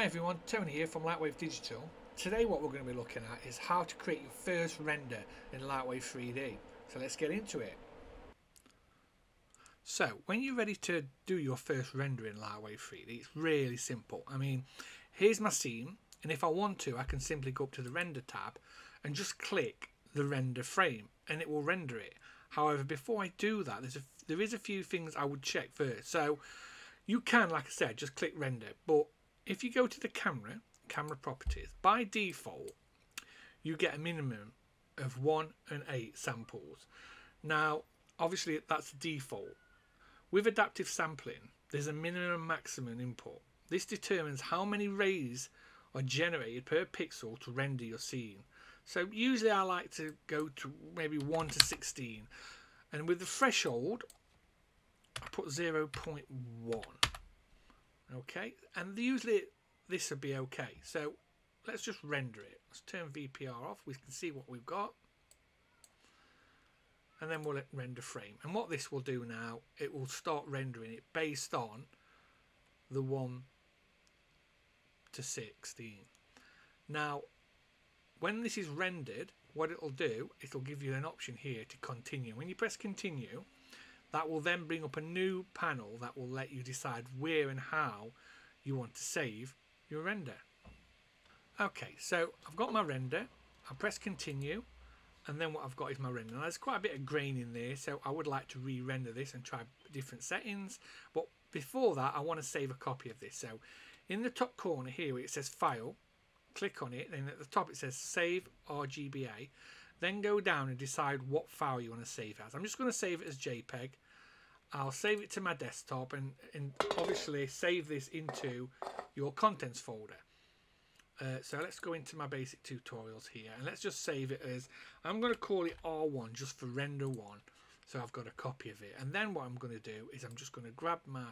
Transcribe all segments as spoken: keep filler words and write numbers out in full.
Hi everyone, Tony here from LightWave Digital. Today what we're going to be looking at is how to create your first render in LightWave three D. So let's get into it. So when you're ready to do your first render in LightWave three D, it's really simple. I mean, here's my scene, and if I want to, I can simply go up to the render tab and just click the render frame and it will render it. However, before I do that, there's a, there is a few things I would check first. So you can, like I said, just click render, but if you go to the camera, camera properties, by default, you get a minimum of one and eight samples. Now, obviously that's the default. With adaptive sampling, there's a minimum and maximum input. This determines how many rays are generated per pixel to render your scene. So usually I like to go to maybe one to sixteen. And with the threshold, I put zero point one. Okay, and usually this would be okay. So let's just render it. Let's turn V P R off. We can see what we've got. And then we'll render frame. And what this will do now, it will start rendering it based on the one to sixteen. Now, when this is rendered, what it'll do, it'll give you an option here to continue. When you press continue, that will then bring up a new panel that will let you decide where and how you want to save your render. Okay, so I've got my render, I press continue, and then what I've got is my render. Now there's quite a bit of grain in there, so I would like to re-render this and try different settings. But before that, I want to save a copy of this. So in the top corner here, it says File, click on it, then at the top it says Save R G B A. Then go down and decide what file you want to save as. I'm just going to save it as JPEG. I'll save it to my desktop and, and obviously save this into your contents folder. Uh, so let's go into my basic tutorials here and let's just save it as, I'm going to call it R one just for render one. So I've got a copy of it. And then what I'm going to do is I'm just going to grab my,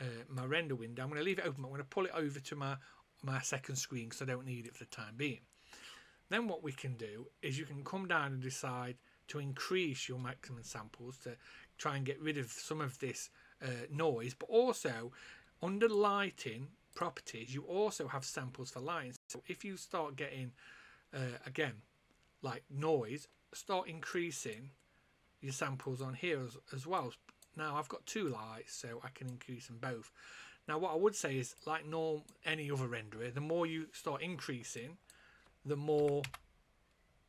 uh, my render window. I'm going to leave it open. I'm going to pull it over to my, my second screen because I don't need it for the time being. Then what we can do is you can come down and decide to increase your maximum samples to try and get rid of some of this uh, noise. But also, under lighting properties, you also have samples for lighting. So if you start getting, uh, again, like noise, start increasing your samples on here as, as well. Now, I've got two lights, so I can increase them both. Now, what I would say is, like norm, any other renderer, the more you start increasing, the more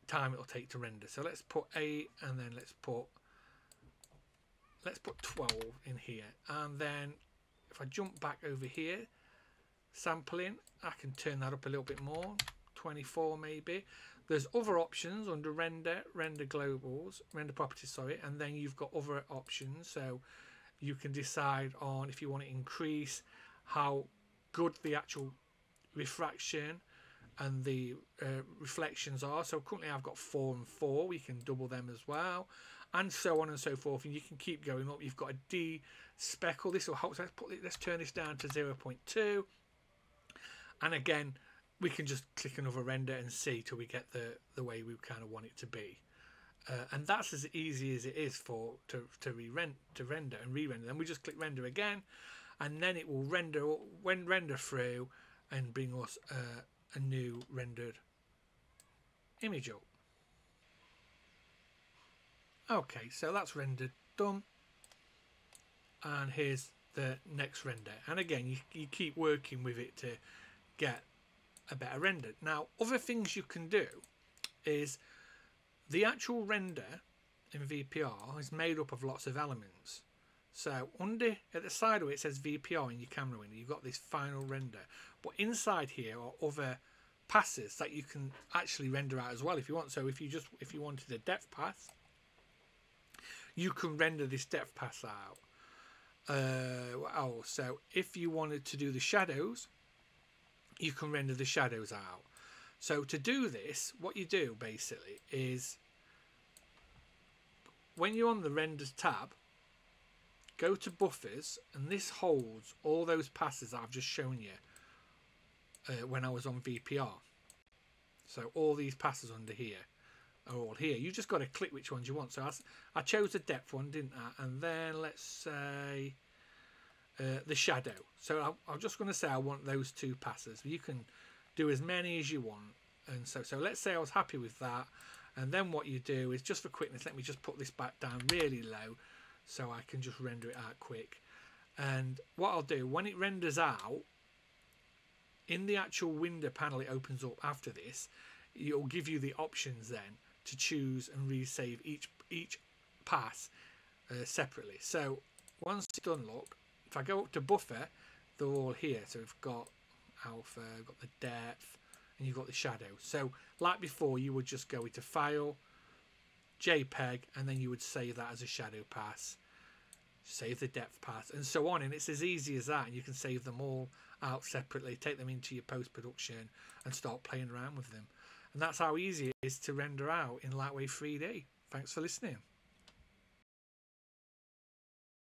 time it'll take to render. So let's put eight and then let's put let's put twelve in here. And then if I jump back over here, sampling, I can turn that up a little bit more, twenty-four maybe. There's other options under render, render globals, render properties, sorry, and then you've got other options. So you can decide on if you want to increase how good the actual refraction and the uh, reflections are. So currently I've got four and four. We can double them as well, and so on and so forth. And you can keep going up. You've got a D speckle. This will help. Let's put let's turn this down to zero point two. And again, we can just click another render and see till we get the the way we kind of want it to be. Uh, and that's as easy as it is for to to re-render to render and re-render. Then we just click render again, and then it will render when render through and bring us Uh, a new rendered image up. Okay, so that's rendered done, and here's the next render. And again, you, you keep working with it to get a better render. Now, other things you can do is the actual render in V P R is made up of lots of elements. So under at the side of it, it says V P R in your camera window. You've got this final render, but inside here are other passes that you can actually render out as well if you want. So if you just if you wanted a depth pass, you can render this depth pass out. Uh, oh, so if you wanted to do the shadows, you can render the shadows out. So to do this, what you do basically is when you're on the renders tab, go to buffers, and this holds all those passes that I've just shown you uh, when I was on V P R. So all these passes under here are all here. You just got to click which ones you want. So I, I chose the depth one, didn't I? And then let's say uh, the shadow. So I'm, I'm just going to say I want those two passes. You can do as many as you want. And so, so let's say I was happy with that. And then what you do is, just for quickness, let me just put this back down really low so I can just render it out quick. And what I'll do, when it renders out, in the actual window panel it opens up after this, it'll give you the options then to choose and resave each each pass uh, separately. So once it's done, look, if I go up to buffer, they're all here. So we've got alpha, we've got the depth, and you've got the shadow. So like before, you would just go into File, JPEG, and then you would save that as a shadow pass, save the depth pass, and so on. And it's as easy as that, and you can save them all out separately, take them into your post-production and start playing around with them. And that's how easy it is to render out in LightWave three D. Thanks for listening.